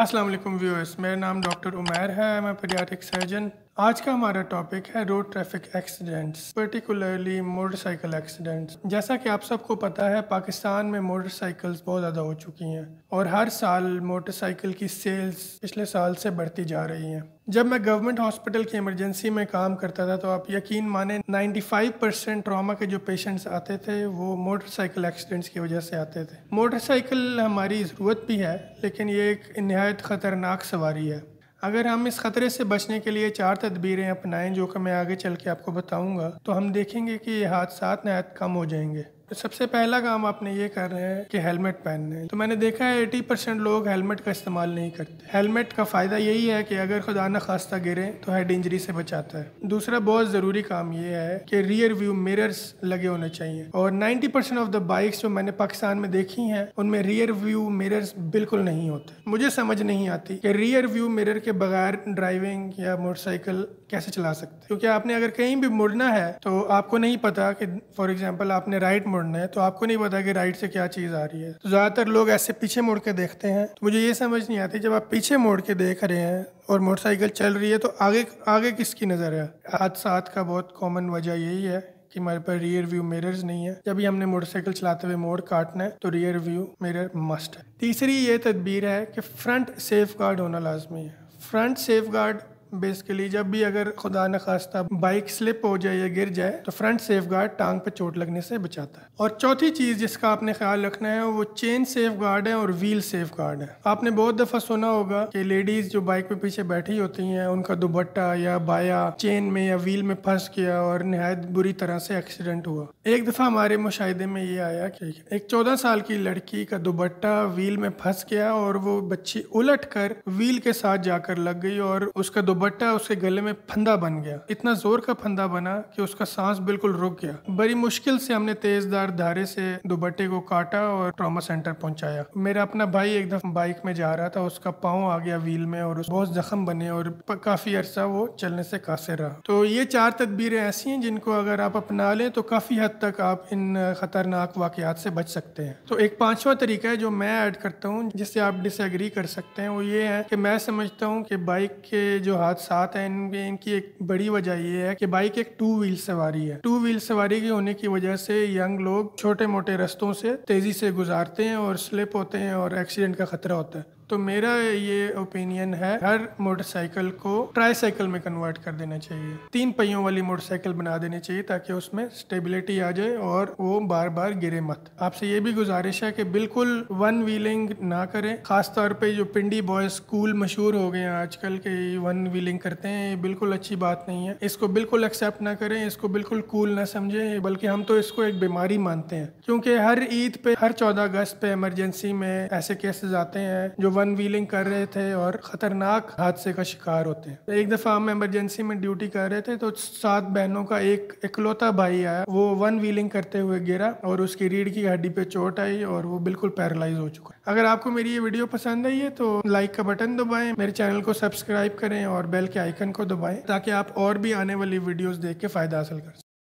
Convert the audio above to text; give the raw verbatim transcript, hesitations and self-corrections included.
अस्सलाम वालेकुम व्यूअर्स, मेरा नाम डॉक्टर उमैर है। मैं पीडियाट्रिक सर्जन। आज का हमारा टॉपिक है road traffic accidents, particularly motorcycle accidents. जैसा कि आप सबको पता है, पाकिस्तान में मोटरसाइकिल्स बहुत ज़्यादा हो चुकी हैं और हर साल मोटरसाइकिल की सेल्स पिछले साल से बढ़ती जा रही हैं। जब मैं गवर्नमेंट हॉस्पिटल की इमरजेंसी में काम करता था तो आप यकीन माने पचानवे परसेंट ट्रॉमा के जो पेशेंट्स आते थे वो मोटरसाइकिल एक्सीडेंट्स की वजह से आते थे। मोटरसाइकिल हमारी ज़रूरत भी है, लेकिन ये एक नहायत ख़तरनाक सवारी है। अगर हम इस ख़तरे से बचने के लिए चार तदबीरें अपनाएं, जो कि मैं आगे चल के आपको बताऊंगा, तो हम देखेंगे कि ये हादसा नहायत कम हो जाएंगे। तो सबसे पहला काम आपने ये कर रहे हैं कि हेलमेट पहनना है। तो मैंने देखा है अस्सी परसेंट लोग हेलमेट का इस्तेमाल नहीं करते। हेलमेट का फ़ायदा यही है कि अगर खुदा न खास्ता गिरे तो हेड इंजरी से बचाता है। दूसरा बहुत ज़रूरी काम ये है कि रियर व्यू मिरर्स लगे होने चाहिए और नब्बे परसेंट ऑफ द बाइक्स जो मैंने पाकिस्तान में देखी हैं उनमें रियर व्यू मिरर्स बिल्कुल नहीं होते। मुझे समझ नहीं आती कि रियर व्यू मिरर के बगैर ड्राइविंग या मोटरसाइकिल कैसे चला सकते, क्योंकि आपने अगर कहीं भी मुड़ना है तो आपको नहीं पता कि फॉर एग्जाम्पल आपने राइट है, तो आपको नहीं पता कि राइट से क्या चीज़ आ रही है। तो ज़्यादातर लोग ऐसे पीछे मुड़ के देखते हैं। तो मुझे ये समझ नहीं आती, जब आप पीछे मुड़ के देख रहे हैं और मोटरसाइकिल चल रही है तो आगे आगे किसकी नज़र है। हादसा का बहुत कॉमन वजह यही है कि हमारे पास रियर व्यू मिरर्स नहीं है। जब भी हमने मोटरसाइकिल चलाते हुए मोड़ काटना है तो रियर व्यू मिरर मस्ट है। तीसरी ये तदबीर है कि फ्रंट सेफ गार्ड होना लाजमी है। फ्रंट सेफ गार्ड बेसिकली जब भी अगर खुदा न खास्ता बाइक स्लिप हो जाए या गिर जाए तो फ्रंट सेफ गार्ड टांग पे चोट लगने से बचाता है। और चौथी चीज़ जिसका आपने ख्याल रखना है वो चेन सेफ गार्ड है और व्हील सेफ गार्ड है। आपने बहुत दफ़ा सुना होगा कि लेडीज़ जो बाइक पे पीछे बैठी होती हैं उनका दुपट्टा या बाया चेन में या व्हील में फंस गया और नहायत बुरी तरह से एक्सीडेंट हुआ। एक दफ़ा हमारे मुशाहिदे में ये आया कि एक चौदह साल की लड़की का दुपट्टा व्हील में फंस गया और वो बच्ची उलट कर व्हील के साथ जाकर लग गई और उसका बट्टा उसके गले में फंदा बन गया। इतना जोर का फंदा बना कि उसका सांस बिल्कुल रुक गया। बड़ी मुश्किल से हमने तेजदार धारे से दुपट्टे को काटा और ट्रॉमा सेंटर पहुंचाया। मेरा अपना भाई एक दफा बाइक में जा रहा था, उसका पाँव आ गया व्हील में और बहुत जख्म बने और काफी अरसा वो चलने से कासिर रहा। तो ये चार तदबीरें ऐसी हैं जिनको अगर आप अपना लें तो काफी हद तक आप इन खतरनाक वाकयात से बच सकते हैं। तो एक पांचवा तरीका है जो मैं ऐड करता हूँ, जिससे आप डिसएग्री कर सकते हैं, वो ये है कि मैं समझता हूँ कि बाइक के जो साथ है इनकी एक बड़ी वजह यह है कि बाइक एक टू व्हील सवारी है। टू व्हील सवारी के होने की वजह से यंग लोग छोटे मोटे रास्तों से तेजी से गुजारते हैं और स्लिप होते हैं और एक्सीडेंट का खतरा होता है। तो मेरा ये ओपिनियन है, हर मोटरसाइकिल को ट्राई साइकिल में कन्वर्ट कर देना चाहिए, तीन पहियों वाली मोटरसाइकिल बना देनी चाहिए ताकि उसमें स्टेबिलिटी आ जाए और वो बार बार गिरे मत। आपसे ये भी गुजारिश है कि बिल्कुल वन व्हीलिंग ना करें, खासतौर पे जो पिंडी बॉयज स्कूल मशहूर हो गए हैं आजकल के वन व्हीलिंग करते हैं, ये बिल्कुल अच्छी बात नहीं है। इसको बिल्कुल एक्सेप्ट ना करें, इसको बिल्कुल कूल ना समझें, बल्कि हम तो इसको एक बीमारी मानते हैं, क्योंकि हर ईद पे हर चौदह अगस्त पे इमरजेंसी में ऐसे केसेज आते हैं जो वन व्हीलिंग कर रहे थे और खतरनाक हादसे का शिकार होते हैं। एक दफा हम इमरजेंसी में ड्यूटी कर रहे थे तो सात बहनों का एक इकलौता भाई आया, वो वन व्हीलिंग करते हुए गिरा और उसकी रीढ़ की हड्डी पे चोट आई और वो बिल्कुल पैरालाइज हो चुका है। अगर आपको मेरी ये वीडियो पसंद आई है तो लाइक का बटन दबाएं, मेरे चैनल को सब्सक्राइब करें और बेल के आइकन को दबाएं ताकि आप और भी आने वाली वीडियोज देख के फायदा हासिल कर सकें।